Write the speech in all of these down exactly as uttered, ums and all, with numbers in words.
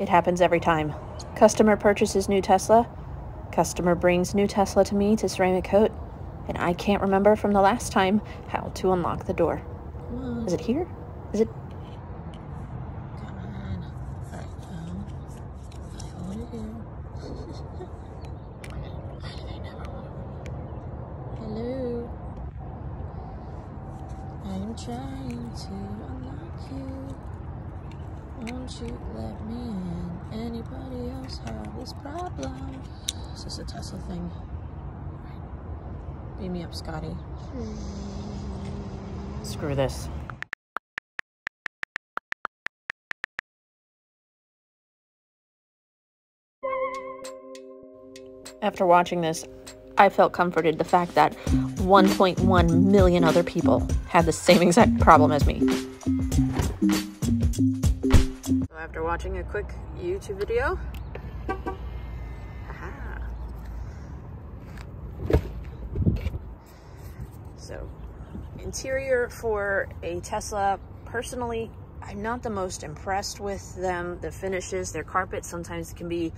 It happens every time. Customer purchases new Tesla, customer brings new Tesla to me to ceramic coat, and I can't remember from the last time how to unlock the door. Is it here? Is it? Trying to unlock you. Won't you let me in? Anybody else have this problem? Is this a Tesla thing? Beam me up, Scotty. Screw this. After watching this, I felt comforted the fact that one point one million other people had the same exact problem as me. So after watching a quick YouTube video, aha. So interior for a Tesla, personally, I'm not the most impressed with them. The finishes, their carpet sometimes can be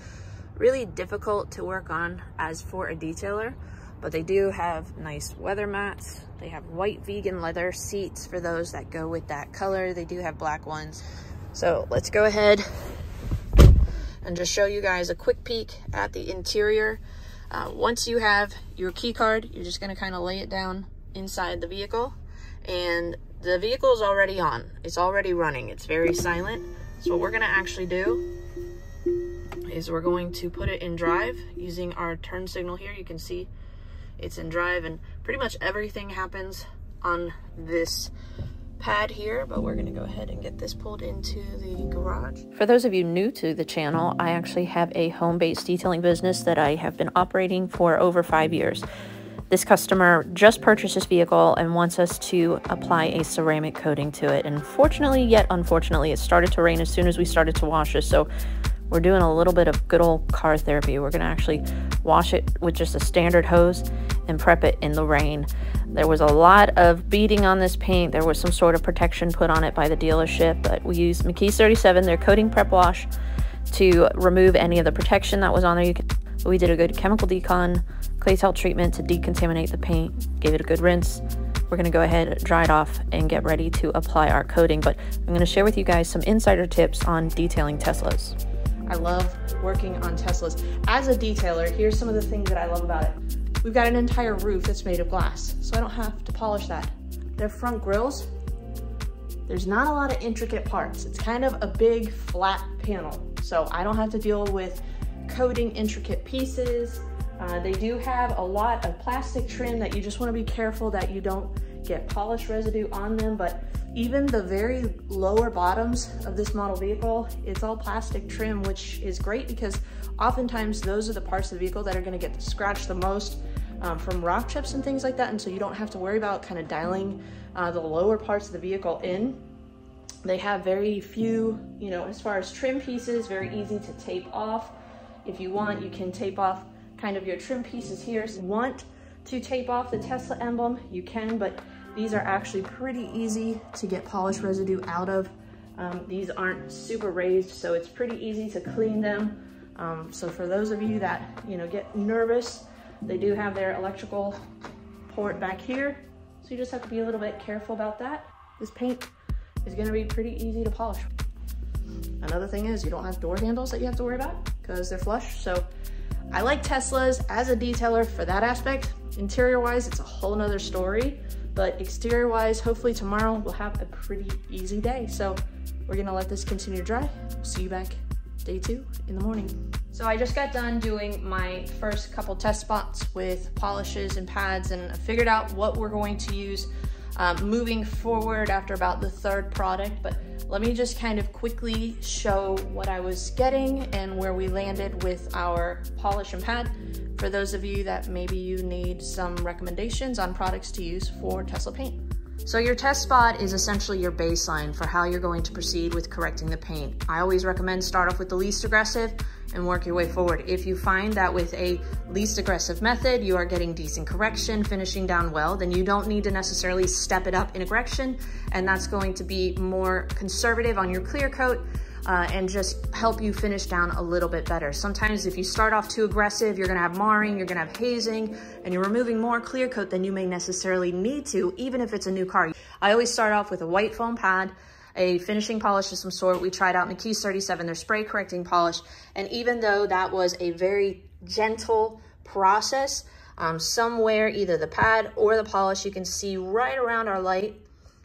really difficult to work on as for a detailer, but they do have nice weather mats. They have white vegan leather seats for those that go with that color. They do have black ones. So let's go ahead and just show you guys a quick peek at the interior. Uh, once you have your key card, you're just gonna kind of lay it down inside the vehicle, and the vehicle is already on. It's already running. It's very silent. So what we're gonna actually do is we're going to put it in drive using our turn signal here. You can see it's in drive, and pretty much everything happens on this pad here, but we're gonna go ahead and get this pulled into the garage. For those of you new to the channel, I actually have a home-based detailing business that I have been operating for over five years. This customer just purchased this vehicle and wants us to apply a ceramic coating to it. And fortunately, yet unfortunately, it started to rain as soon as we started to wash this, so we're doing a little bit of good old car therapy. We're gonna actually wash it with just a standard hose and prep it in the rain. There was a lot of beading on this paint. There was some sort of protection put on it by the dealership, but we used McKee's thirty-seven, their coating prep wash, to remove any of the protection that was on there. You can, we did a good chemical decon, clay towel treatment to decontaminate the paint, gave it a good rinse. We're gonna go ahead, dry it off, and get ready to apply our coating. But I'm gonna share with you guys some insider tips on detailing Teslas. I love working on Teslas. As a detailer, here's some of the things that I love about it. We've got an entire roof that's made of glass, so I don't have to polish that. Their front grills, there's not a lot of intricate parts. It's kind of a big flat panel, so I don't have to deal with coating intricate pieces. Uh, they do have a lot of plastic trim that you just wanna be careful that you don't get polish residue on them, but even the very lower bottoms of this model vehicle, it's all plastic trim, which is great because oftentimes those are the parts of the vehicle that are gonna get scratched the most um, from rock chips and things like that. And so you don't have to worry about kind of dialing uh, the lower parts of the vehicle in. They have very few, you know, as far as trim pieces, very easy to tape off. If you want, you can tape off kind of your trim pieces here. So if you want to tape off the Tesla emblem, you can, but these are actually pretty easy to get polish residue out of. Um, these aren't super raised, so it's pretty easy to clean them. Um, so for those of you that, you know, get nervous, they do have their electrical port back here. So you just have to be a little bit careful about that. This paint is gonna be pretty easy to polish. Another thing is you don't have door handles that you have to worry about because they're flush. So I like Teslas as a detailer for that aspect. Interior wise, it's a whole nother story. But exterior wise, hopefully tomorrow we'll have a pretty easy day. So we're gonna let this continue to dry. We'll see you back day two in the morning. So I just got done doing my first couple test spots with polishes and pads, and I figured out what we're going to use um, moving forward after about the third product. But let me just kind of quickly show what I was getting and where we landed with our polish and pad. For those of you that maybe you need some recommendations on products to use for Tesla paint. So your test spot is essentially your baseline for how you're going to proceed with correcting the paint. I always recommend start off with the least aggressive and work your way forward. If you find that with a least aggressive method, you are getting decent correction, finishing down well, then you don't need to necessarily step it up in correction, and that's going to be more conservative on your clear coat. uh, and just help you finish down a little bit better. Sometimes if you start off too aggressive, you're gonna have marring, you're gonna have hazing, and you're removing more clear coat than you may necessarily need to, even if it's a new car. I always start off with a white foam pad, a finishing polish of some sort. We tried out McKee's thirty-seven, their spray correcting polish. And even though that was a very gentle process, um, somewhere, either the pad or the polish, you can see right around our light,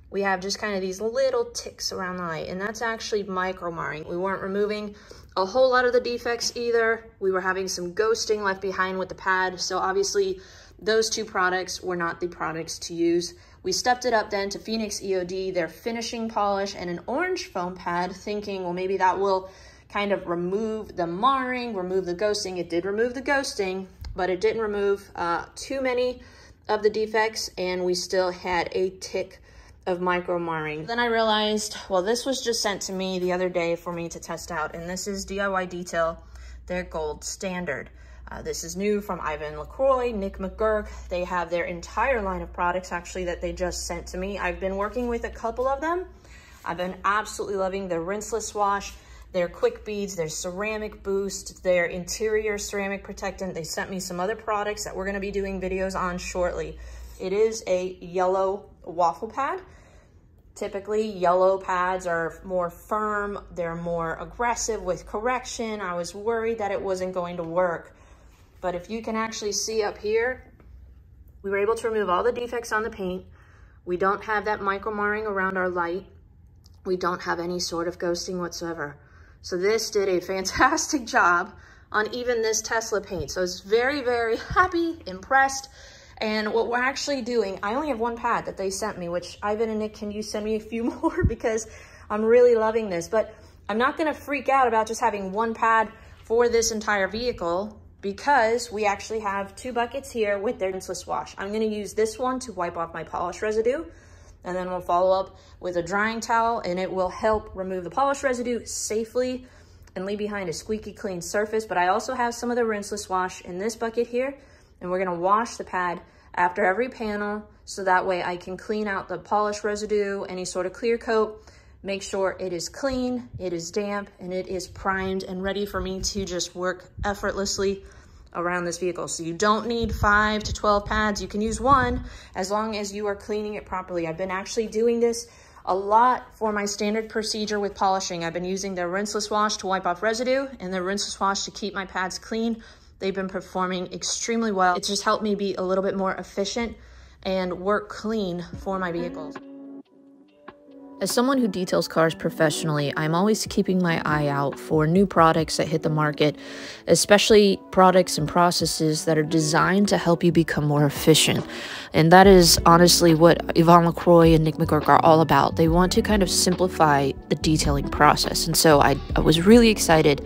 we have just kind of these little ticks around the light, and that's actually micro marring. We weren't removing a whole lot of the defects either. We were having some ghosting left behind with the pad. So obviously those two products were not the products to use. We stepped it up then to Phoenix E O D, their finishing polish and an orange foam pad, thinking, well, maybe that will kind of remove the marring, remove the ghosting. It did remove the ghosting, but it didn't remove uh, too many of the defects, and we still had a tick of micro marring. Then I realized, well, this was just sent to me the other day for me to test out, and this is D I Y Detail, their gold standard. Uh, this is new from Yvan Lacroix, Nick McGurk. They have their entire line of products actually that they just sent to me. I've been working with a couple of them. I've been absolutely loving their rinseless wash, their quick beads, their ceramic boost, their interior ceramic protectant. They sent me some other products that we're gonna be doing videos on shortly. It is a yellow waffle pad. Typically, yellow pads are more firm. They're more aggressive with correction. I was worried that it wasn't going to work. But if you can actually see up here, we were able to remove all the defects on the paint. We don't have that micro marring around our light. We don't have any sort of ghosting whatsoever. So this did a fantastic job on even this Tesla paint. So I was very, very happy, impressed. And what we're actually doing, I only have one pad that they sent me, which Yvan and Nick, can you send me a few more? Because I'm really loving this. But I'm not gonna freak out about just having one pad for this entire vehicle, because we actually have two buckets here with their rinseless wash. I'm gonna use this one to wipe off my polish residue, and then we'll follow up with a drying towel, and it will help remove the polish residue safely and leave behind a squeaky clean surface. But I also have some of the rinseless wash in this bucket here, and we're gonna wash the pad after every panel, so that way I can clean out the polish residue, any sort of clear coat, make sure it is clean, it is damp, and it is primed and ready for me to just work effortlessly around this vehicle. So you don't need five to twelve pads. You can use one as long as you are cleaning it properly. I've been actually doing this a lot for my standard procedure with polishing. I've been using their rinseless wash to wipe off residue and their rinseless wash to keep my pads clean. They've been performing extremely well. It's just helped me be a little bit more efficient and work clean for my vehicles. As someone who details cars professionally, I'm always keeping my eye out for new products that hit the market, especially products and processes that are designed to help you become more efficient. And that is honestly what Yvan Lacroix and Nick McGurk are all about. They want to kind of simplify the detailing process. And so I, I was really excited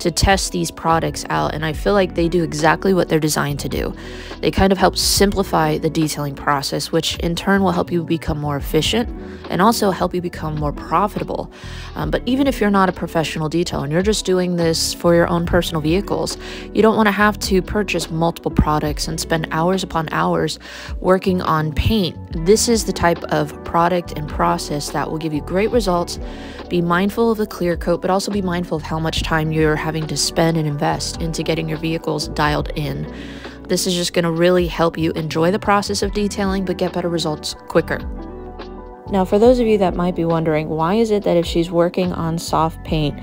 to test these products out, and I feel like they do exactly what they're designed to do. They kind of help simplify the detailing process, which in turn will help you become more efficient and also help you become more profitable. Um, but even if you're not a professional detailer and you're just doing this for your own personal vehicles, you don't want to have to purchase multiple products and spend hours upon hours working on paint. This is the type of product and process that will give you great results. Be mindful of the clear coat, but also be mindful of how much time you're having to spend and invest into getting your vehicles dialed in. This is just going to really help you enjoy the process of detailing, but get better results quicker. Now, for those of you that might be wondering, why is it that if she's working on soft paint,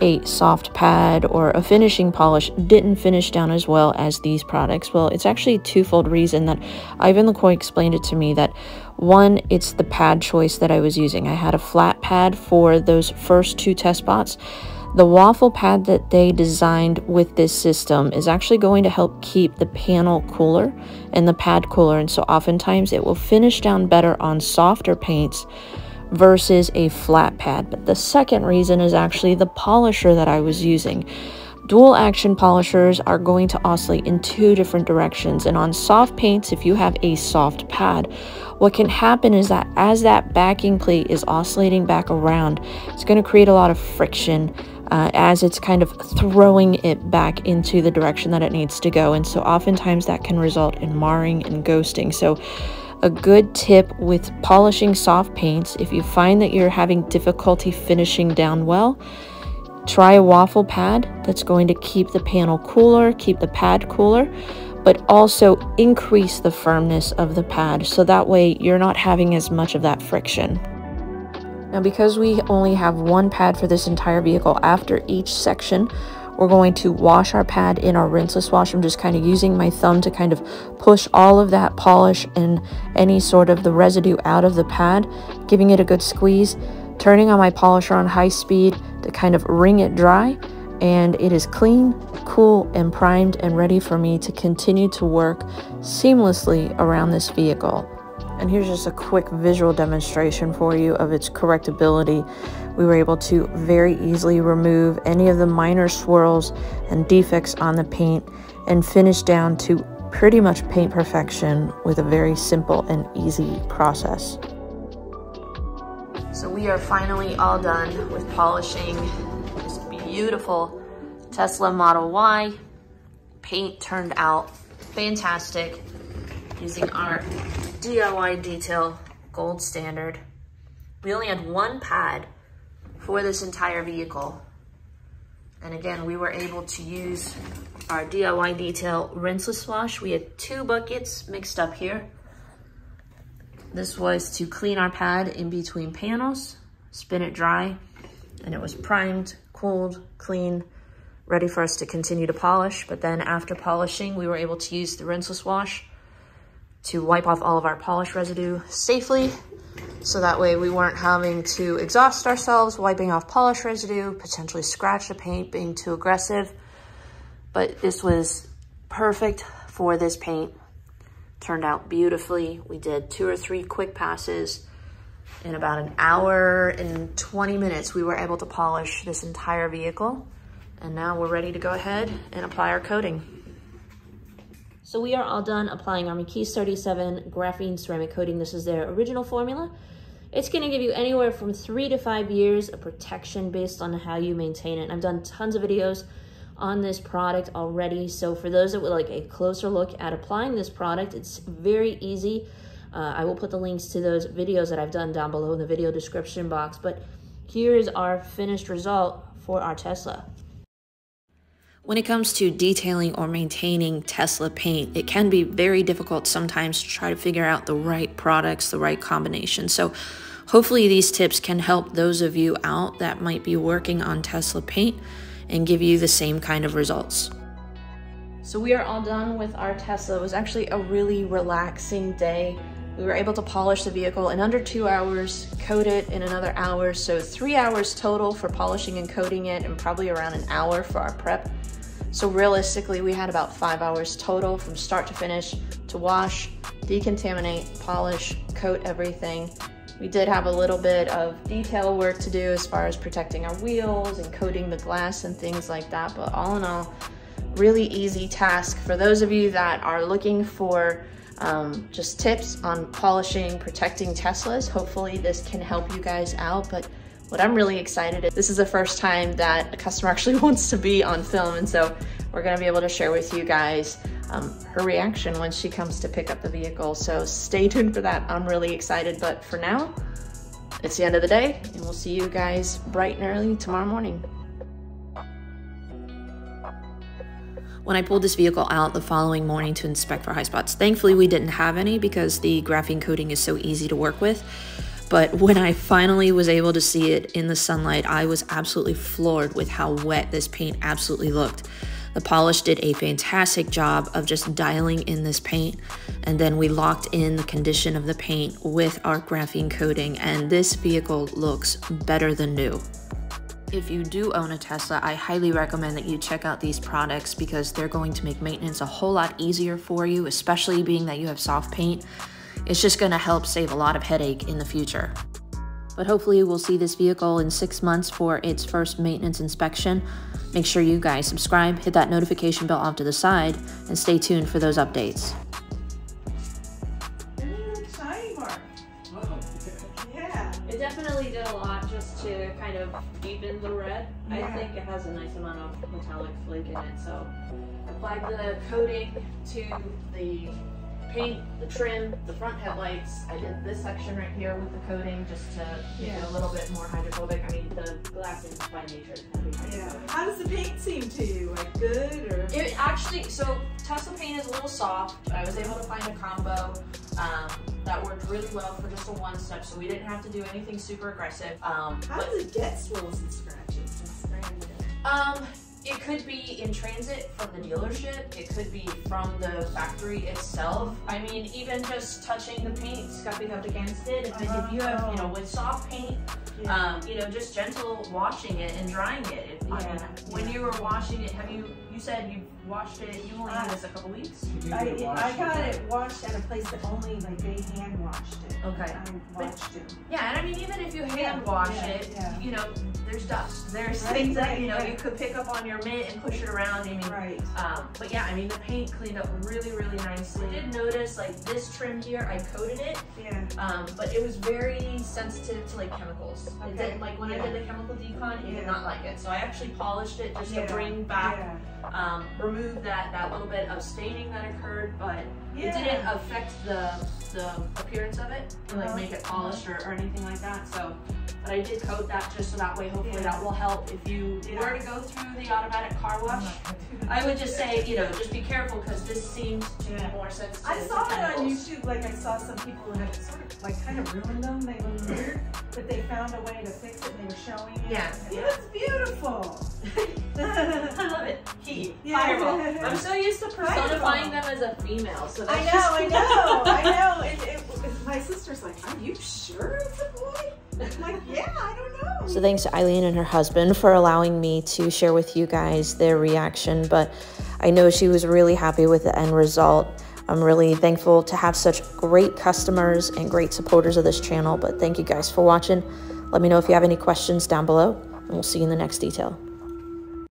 a soft pad or a finishing polish didn't finish down as well as these products? Well, it's actually a twofold reason that Yvan Lacroix explained it to me. That one, it's the pad choice that I was using. I had a flat pad for those first two test spots. The waffle pad that they designed with this system is actually going to help keep the panel cooler and the pad cooler, and so oftentimes it will finish down better on softer paints versus a flat pad. But the second reason is actually the polisher that I was using. Dual action polishers are going to oscillate in two different directions, and on soft paints, if you have a soft pad, what can happen is that as that backing plate is oscillating back around, it's going to create a lot of friction uh, as it's kind of throwing it back into the direction that it needs to go, and so oftentimes that can result in marring and ghosting. So a good tip with polishing soft paints, if you find that you're having difficulty finishing down well, Try a waffle pad. That's going to keep the panel cooler, keep the pad cooler, but also increase the firmness of the pad, so that way you're not having as much of that friction. Now, because we only have one pad for this entire vehicle, after each section, we're going to wash our pad in our rinseless wash. I'm just kind of using my thumb to kind of push all of that polish and any sort of the residue out of the pad, giving it a good squeeze, turning on my polisher on high speed to kind of wring it dry, and it is clean, cool, and primed and ready for me to continue to work seamlessly around this vehicle. And here's just a quick visual demonstration for you of its correctability. We were able to very easily remove any of the minor swirls and defects on the paint and finish down to pretty much paint perfection with a very simple and easy process. So we are finally all done with polishing this beautiful Tesla Model Y. Paint turned out fantastic using our D I Y Detail gold standard. We only had one pad for this entire vehicle, and again, we were able to use our D I Y Detail rinseless wash. We had two buckets mixed up here. This was to clean our pad in between panels, spin it dry, and it was primed, cooled, clean, ready for us to continue to polish. But then after polishing, we were able to use the rinseless wash to wipe off all of our polish residue safely, so that way we weren't having to exhaust ourselves wiping off polish residue, potentially scratch the paint, being too aggressive. But this was perfect for this paint. Turned out beautifully. We did two or three quick passes. In about an hour and twenty minutes, we were able to polish this entire vehicle. And now we're ready to go ahead and apply our coating. So we are all done applying our McKee's thirty-seven graphene ceramic coating. This is their original formula. It's gonna give you anywhere from three to five years of protection based on how you maintain it. I've done tons of videos on this product already. So for those that would like a closer look at applying this product, it's very easy. Uh, I will put the links to those videos that I've done down below in the video description box. But here is our finished result for our Tesla. When it comes to detailing or maintaining Tesla paint, it can be very difficult sometimes to try to figure out the right products, the right combination. So hopefully these tips can help those of you out that might be working on Tesla paint and give you the same kind of results. So we are all done with our Tesla. It was actually a really relaxing day. We were able to polish the vehicle in under two hours, coat it in another hour. So three hours total for polishing and coating it, and probably around an hour for our prep. So realistically, we had about five hours total from start to finish to wash, decontaminate, polish, coat everything. We did have a little bit of detail work to do as far as protecting our wheels and coating the glass and things like that. But all in all, really easy task for those of you that are looking for um, just tips on polishing, protecting Teslas. Hopefully this can help you guys out. But what I'm really excited is this is the first time that a customer actually wants to be on film, and so we're gonna be able to share with you guys um, her reaction when she comes to pick up the vehicle. So stay tuned for that. I'm really excited, but for now, it's the end of the day, and we'll see you guys bright and early tomorrow morning. When I pulled this vehicle out the following morning to inspect for high spots, thankfully we didn't have any because the graphene coating is so easy to work with. But when I finally was able to see it in the sunlight, I was absolutely floored with how wet this paint absolutely looked. The polish did a fantastic job of just dialing in this paint, and then we locked in the condition of the paint with our graphene coating, and this vehicle looks better than new. If you do own a Tesla, I highly recommend that you check out these products because they're going to make maintenance a whole lot easier for you, especially being that you have soft paint. It's just gonna help save a lot of headache in the future. But hopefully we'll see this vehicle in six months for its first maintenance inspection. Make sure you guys subscribe, hit that notification bell off to the side, and stay tuned for those updates. Yeah. It definitely did a lot just to kind of deepen the red. Yeah. I think it has a nice amount of metallic flake in it, so apply the coating to the paint, the trim, the front headlights. I did this section right here with the coating just to make yeah. it a little bit more hydrophobic. I mean, the glass is by nature heavy hydrophobic. Yeah. How does the paint seem to you? Like good or? It actually, so Tesla paint is a little soft, but I was able to find a combo um, that worked really well for just a one step, so we didn't have to do anything super aggressive. Um, How but, does it get swirls and scratches? Um, It could be in transit from the dealership. It could be from the factory itself. I mean, even just touching the paint, scuffing up against it. If, if you have, you know, with soft paint, yeah. um, you know, just gentle washing it and drying it. If, you know, yeah. When you were washing it, have you? You said you washed it. You only had this a couple weeks. I, I got it washed at a place that only like they hand washed it. Okay. I washed it. Yeah, and I mean, even if you hand wash yeah, it, yeah. you know. There's dust. There's right, things that, you know, right. you could pick up on your mitt and push it around. I mean, right. um, but yeah, I mean, the paint cleaned up really, really nicely. I did notice, like, this trim here, I coated it. Yeah. Um, but it was very sensitive to, like, chemicals. Okay. It didn't, like, when yeah. I did the chemical decon, it yeah. did not like it. So I actually polished it just yeah. to bring back, yeah. um, remove that, that little bit of staining that occurred, but yeah. it didn't affect the, the appearance of it, and, like, oh. make it polished or, or anything like that. So. But I did coat that just so that way, hopefully, yeah. that will help. If you yeah. were to go through the automatic car wash, I would just say, you know, just be careful because this seems to yeah. be more sensitive. I saw it on YouTube, like I saw some people that sort of, like, kind of ruined them. They were weird, but they found a way to fix it. And they were showing it. Yeah, it was beautiful. I love it. He, yeah. fireball. I'm so used to personifying them as a female. So I know, just... I know, I know. I know. It, it, my sister's like, are you sure it's a boy? Like, yeah, I don't know. So thanks to Eileen and her husband for allowing me to share with you guys their reaction, but I know she was really happy with the end result. I'm really thankful to have such great customers and great supporters of this channel, but thank you guys for watching. Let me know if you have any questions down below, and we'll see you in the next detail.